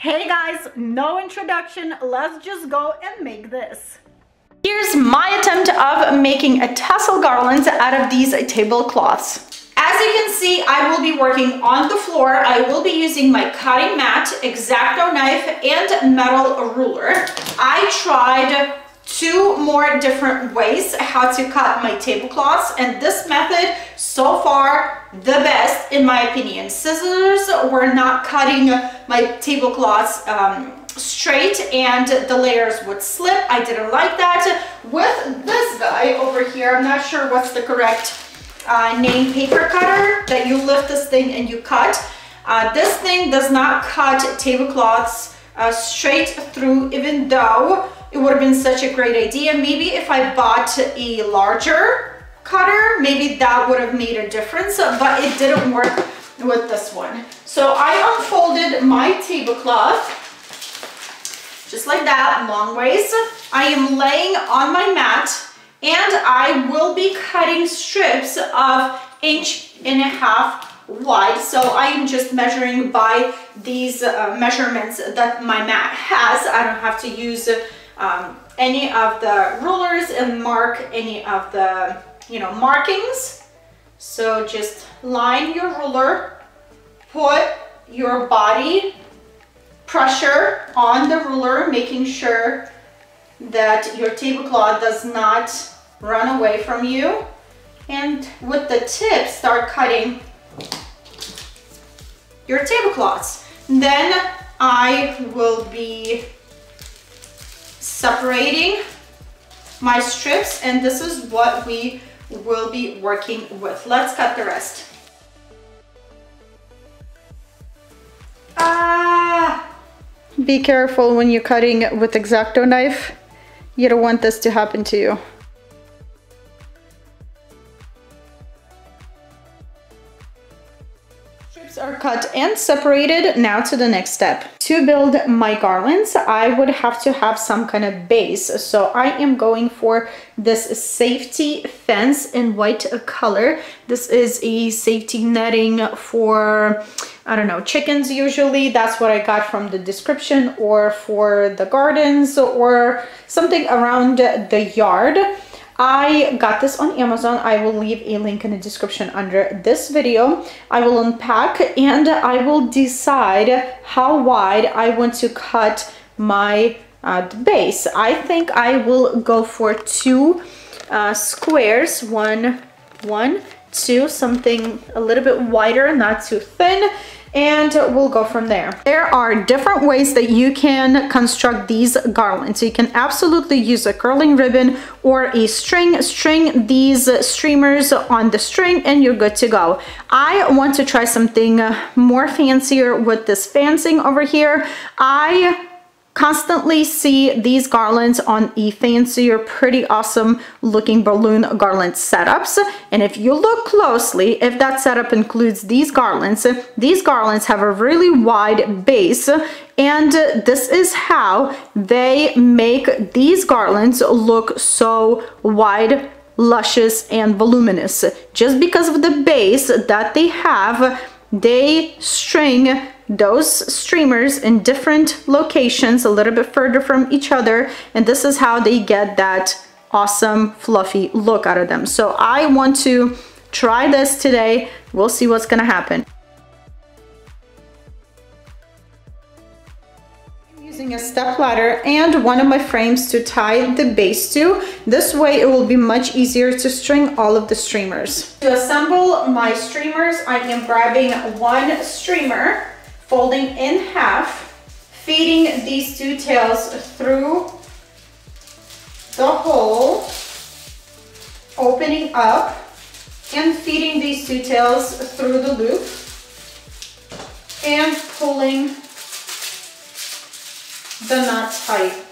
Hey guys, no introduction, let's just go and make this. Here's my attempt of making a tassel garland out of these tablecloths. As you can see, I will be working on the floor. I will be using my cutting mat, Exacto knife, and metal ruler. I tried two more different ways how to cut my tablecloths, and this method so far the best in my opinion. Scissors were not cutting my tablecloths straight and the layers would slip. I didn't like that. With this guy over here, I'm not sure what's the correct name, paper cutter, that you lift this thing and you cut. This thing does not cut tablecloths straight through, even though it would have been such a great idea. Maybe if I bought a larger cutter, maybe that would have made a difference, but it didn't work with this one. So I unfolded my tablecloth, just like that, long ways. I am laying on my mat and I will be cutting strips of 1.5 inches wide. So I am just measuring by these measurements that my mat has. I don't have to use any of the rulers and mark any of the, you know, markings. So just line your ruler, put your body pressure on the ruler, making sure that your tablecloth does not run away from you. And with the tip, start cutting your tablecloths. Then I will be separating my strips, and this is what we will be working with. Let's cut the rest. Be careful when you're cutting with Exacto knife. You don't want this to happen to you. Strips are cut and separated. Now to the next step. To build my garlands, I would have to have some kind of base. So I am going for this safety fence in white color. This is a safety netting for, I don't know, chickens usually. That's what I got from the description, or for the gardens or something around the yard. I got this on Amazon. I will leave a link in the description under this video. I will unpack and I will decide how wide I want to cut my base. I think I will go for two squares, one, two, something a little bit wider, not too thin, and we'll go from there. There are different ways that you can construct these garlands. You can absolutely use a curling ribbon or a string. String these streamers on the string and you're good to go. I want to try something more fancier with this fencing over here. I constantly see these garlands on a fancier, pretty awesome looking balloon garland setups. And if you look closely, if that setup includes these garlands have a really wide base. And this is how they make these garlands look so wide, luscious, and voluminous. Just because of the base that they have, they string those streamers in different locations a little bit further from each other, and this is how they get that awesome fluffy look out of them. So I want to try this today. We'll see what's gonna happen. I'm using a step ladder and one of my frames to tie the base to. This way it will be much easier to string all of the streamers. To assemble my streamers, I am grabbing one streamer, folding in half, feeding these two tails through the hole, opening up, and feeding these two tails through the loop, and pulling the knot tight.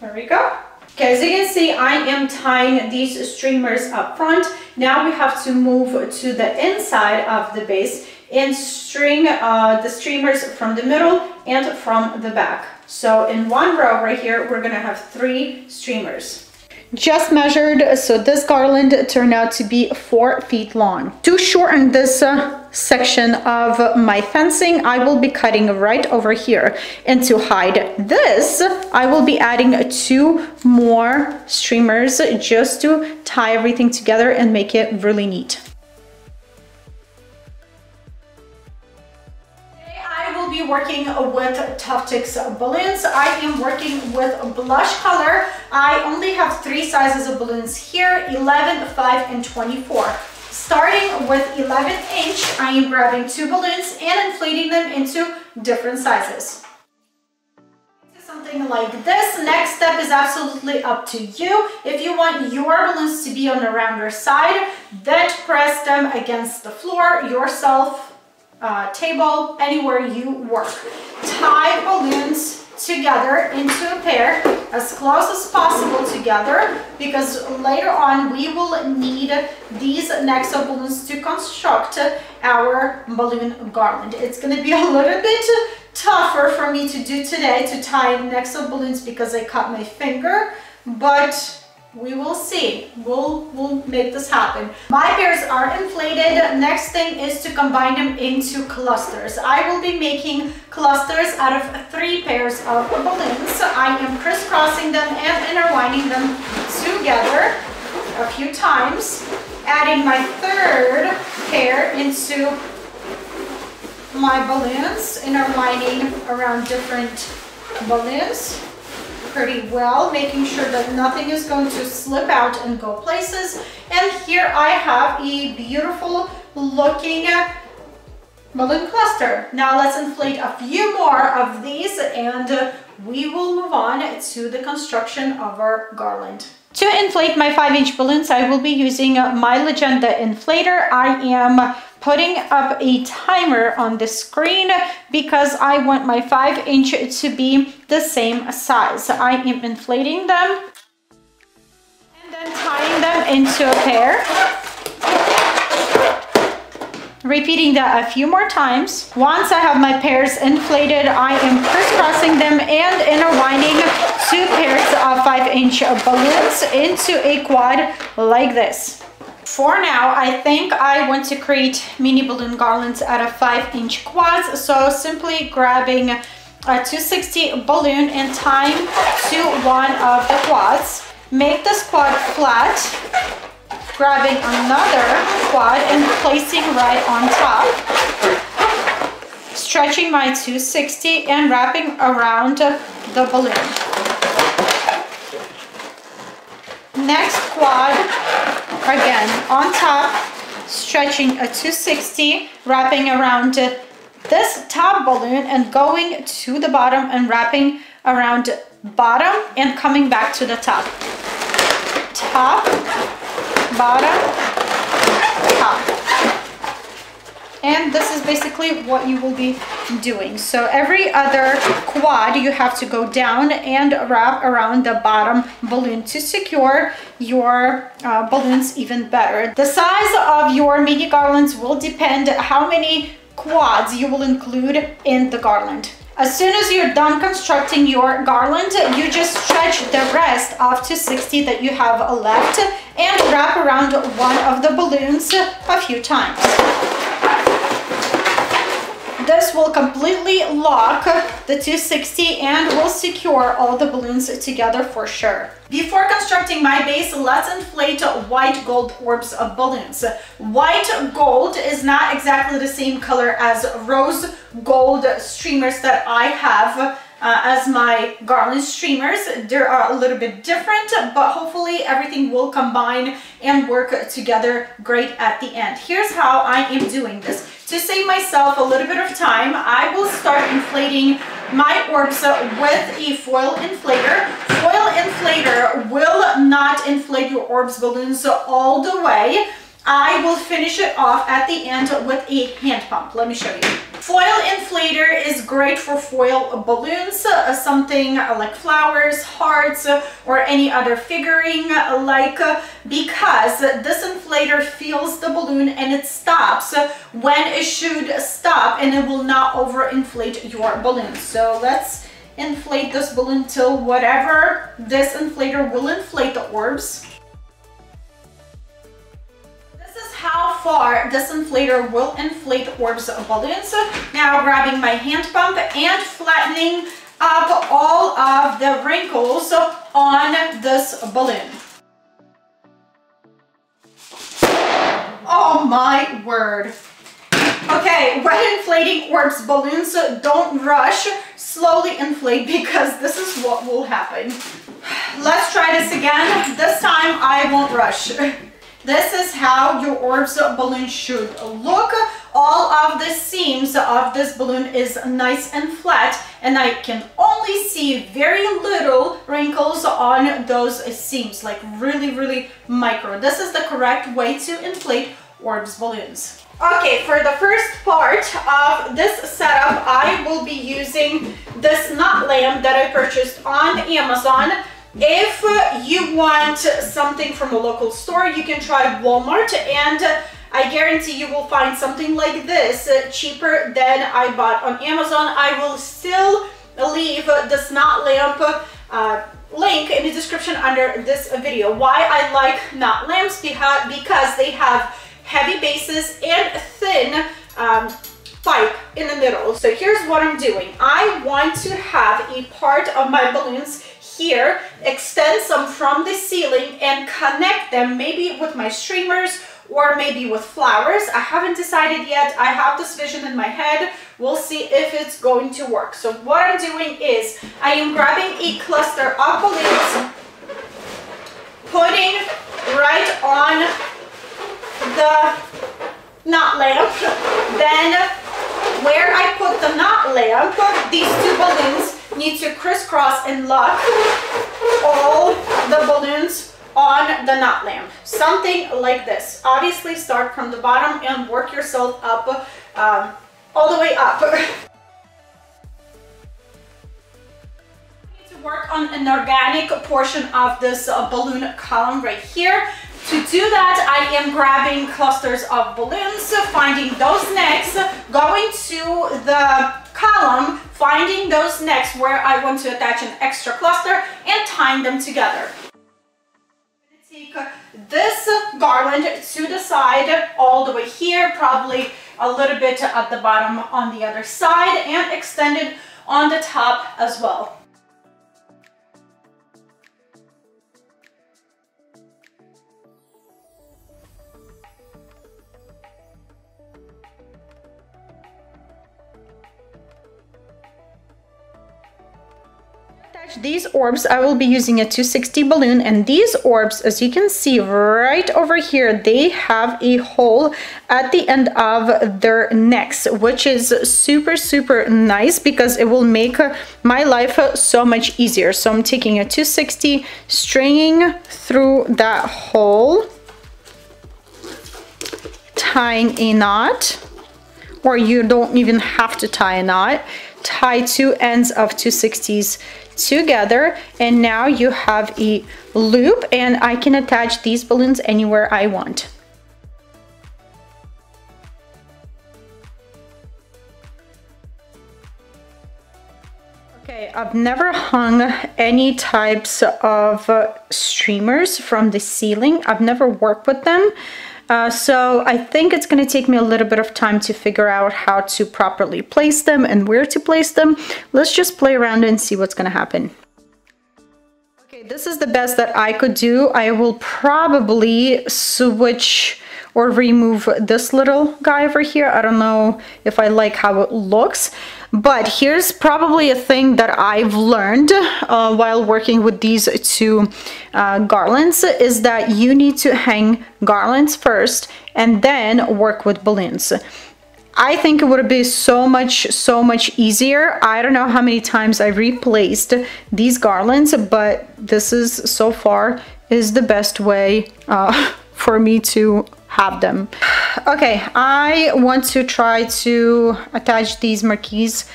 There we go. Okay, as you can see, I am tying these streamers up front. Now we have to move to the inside of the base and string the streamers from the middle and from the back. So in one row right here, we're gonna have three streamers. Just measured, so this garland turned out to be 4 feet long. To shorten this section of my fencing, I will be cutting right over here. And to hide this, I will be adding 2 more streamers just to tie everything together and make it really neat. Working with Tuftex balloons. I am working with blush color. I only have 3 sizes of balloons here, 11, 5, and 24. Starting with 11 inch, I am grabbing 2 balloons and inflating them into different sizes. Something like this. Next step is absolutely up to you. If you want your balloons to be on a rounder side, then press them against the floor yourself, table, anywhere you work. Tie balloons together into a pair as close as possible together, because later on we will need these necks of balloons to construct our balloon garland. It's going to be a little bit tougher for me to do today to tie necks of balloons because I cut my finger, but we will see. We'll make this happen. My pairs are inflated. Next thing is to combine them into clusters. I will be making clusters out of 3 pairs of balloons. I am crisscrossing them and intertwining them together a few times, adding my 3rd pair into my balloons, intertwining around different balloons pretty well, making sure that nothing is going to slip out and go places. And here I have a beautiful looking balloon cluster. Now let's inflate a few more of these and we will move on to the construction of our garland. To inflate my 5-inch balloons, I will be using my Legenda inflator. I am putting up a timer on the screen because I want my 5-inch to be the same size. I am inflating them and then tying them into a pair. Repeating that a few more times. Once I have my pairs inflated, I am crisscrossing them and intertwining 2 pairs of 5-inch balloons into a quad like this. For now, I think I want to create mini balloon garlands out of 5-inch quads, so simply grabbing a 260 balloon and tying to one of the quads. Make this quad flat, grabbing another quad and placing right on top, stretching my 260 and wrapping around the balloon. Next quad, again on top, stretching a 260, wrapping around this top balloon and going to the bottom and wrapping around bottom and coming back to the top. Top, bottom, top. And this is basically what you will be doing. So every other quad you have to go down and wrap around the bottom balloon to secure your balloons even better. The size of your mini garlands will depend how many quads you will include in the garland. As soon as you're done constructing your garland, you just stretch the rest of 260 that you have left and wrap around one of the balloons a few times. This will completely lock the 260 and will secure all the balloons together for sure. Before constructing my base, let's inflate white gold orbs of balloons. White gold is not exactly the same color as rose gold streamers that I have as my garland streamers. They are a little bit different, but hopefully everything will combine and work together great at the end. Here's how I am doing this. To save myself a little bit of time, I will start inflating my orbs with a foil inflator. Foil inflator will not inflate your orbs balloons all the way. I will finish it off at the end with a hand pump. Let me show you. Foil inflator is great for foil balloons, something like flowers, hearts, or any other figuring like, because this inflator fills the balloon and it stops when it should stop and it will not overinflate your balloon. So let's inflate this balloon till whatever this inflator will inflate the orbs. how far this inflator will inflate orbs of balloons. Now grabbing my hand pump and flattening up all of the wrinkles on this balloon. Oh my word. Okay, when inflating orbs balloons, don't rush, slowly inflate, because this is what will happen. Let's try this again. This time I won't rush. This is how your orbs balloon should look. All of the seams of this balloon is nice and flat, and I can only see very little wrinkles on those seams, like really, really micro. This is the correct way to inflate orbs balloons. Okay, for the first part of this setup, I will be using this nut lamp that I purchased on Amazon. If you want something from a local store, you can try Walmart, and I guarantee you will find something like this cheaper than I bought on Amazon. I will still leave this nut lamp link in the description under this video. Why I like nut lamps? Because they have heavy bases and thin pipe in the middle. So here's what I'm doing. I want to have a part of my balloons here, extend some from the ceiling and connect them maybe with my streamers or maybe with flowers. I haven't decided yet. I have this vision in my head. We'll see if it's going to work. So what I'm doing is I am grabbing a cluster of balloons, putting right on the knot lamp. Then where I put the knot lamp, these two balloons need to crisscross and lock all the balloons on the knot lamp. Something like this. Obviously start from the bottom and work yourself up, all the way up. You need to work on an organic portion of this balloon column right here. To do that, I am grabbing clusters of balloons, finding those necks, going to the column, finding those necks where I want to attach an extra cluster, and tying them together. I'm going to take this garland to the side all the way here, probably a little bit at the bottom on the other side, and extend it on the top as well. These orbs, I will be using a 260 balloon, and these orbs, as you can see right over here, they have a hole at the end of their necks, which is super, super nice because it will make my life so much easier. So I'm taking a 260, stringing through that hole, tying a knot, or you don't even have to tie a knot, tie two ends of 260s together, and now you have a loop, and I can attach these balloons anywhere I want. Okay, I've never hung any types of streamers from the ceiling. I've never worked with them. So I think it's going to take me a little bit of time to figure out how to properly place them and where to place them. Let's just play around and see what's going to happen. Okay, this is the best that I could do. I will probably switch or remove this little guy over here. I don't know if I like how it looks, but here's probably a thing that I've learned while working with these two garlands, is that you need to hang garlands first and then work with balloons. I think it would be so much easier. I don't know how many times I replaced these garlands, but this is so far is the best way for me to have them. Okay, I want to try to attach these marquise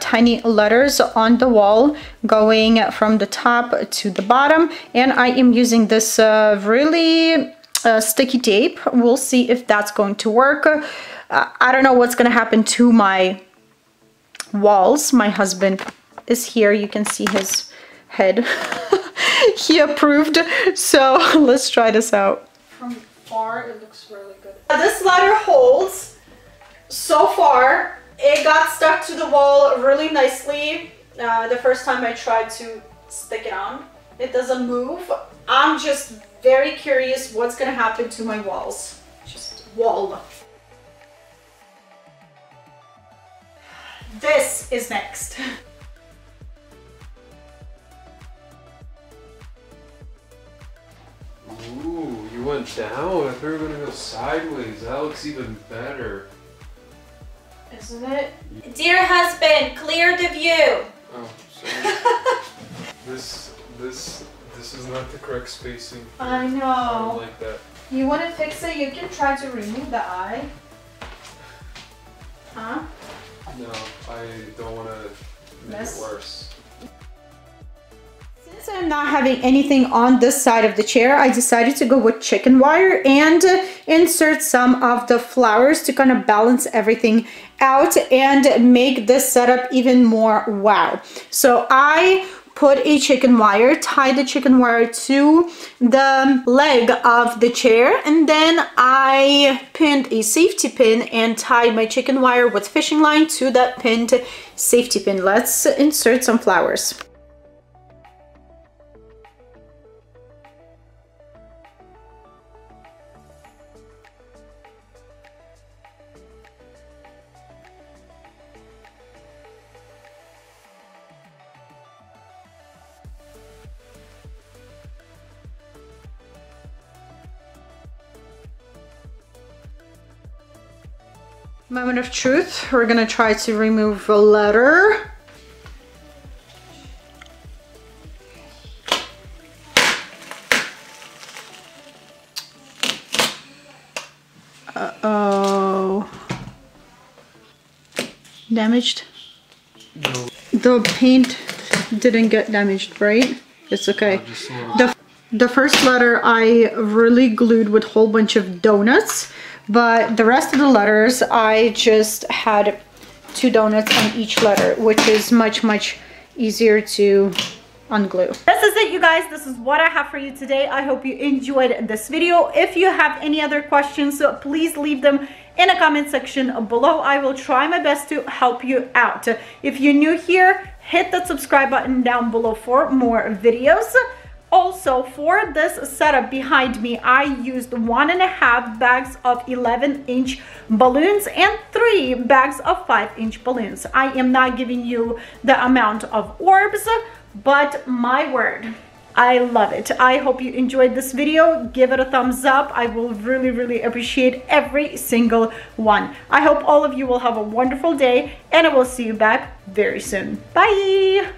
tiny letters on the wall, going from the top to the bottom, and I am using this really sticky tape. We'll see if that's going to work. I don't know what's going to happen to my walls. My husband is here, you can see his head. He approved, so let's try this out. It looks really good. This ladder holds. So far, it got stuck to the wall really nicely. The first time I tried to stick it on, it doesn't move. I'm just very curious what's gonna happen to my walls. Just wall. This is next. Ooh, you went down? I thought you were gonna go sideways. That looks even better. Isn't it? Dear husband, clear the view! Oh, sorry. This is not the correct spacing. I know. I don't like that. You wanna fix it? You can try to remove the eye. Huh? No, I don't want to make it worse. Since I'm not having anything on this side of the chair, I decided to go with chicken wire and insert some of the flowers to kind of balance everything out and make this setup even more wow. So I put a chicken wire, tie the chicken wire to the leg of the chair, and then I pinned a safety pin and tied my chicken wire with fishing line to that pinned safety pin. Let's insert some flowers. Moment of truth, we're gonna try to remove a letter. Uh-oh. Damaged? No. The paint didn't get damaged, right? It's okay. The first letter I really glued with a whole bunch of donuts. But the rest of the letters, I just had 2 donuts on each letter, which is much easier to unglue. This is it, you guys. This is what I have for you today. I hope you enjoyed this video. If you have any other questions, please leave them in the comment section below. I will try my best to help you out. If you're new here, hit that subscribe button down below for more videos. Also, for this setup behind me, I used 1.5 bags of 11-inch balloons and 3 bags of 5-inch balloons. I am not giving you the amount of orbs, but my word, I love it. I hope you enjoyed this video. Give it a thumbs up. I will really appreciate every single one. I hope all of you will have a wonderful day, and I will see you back very soon. Bye!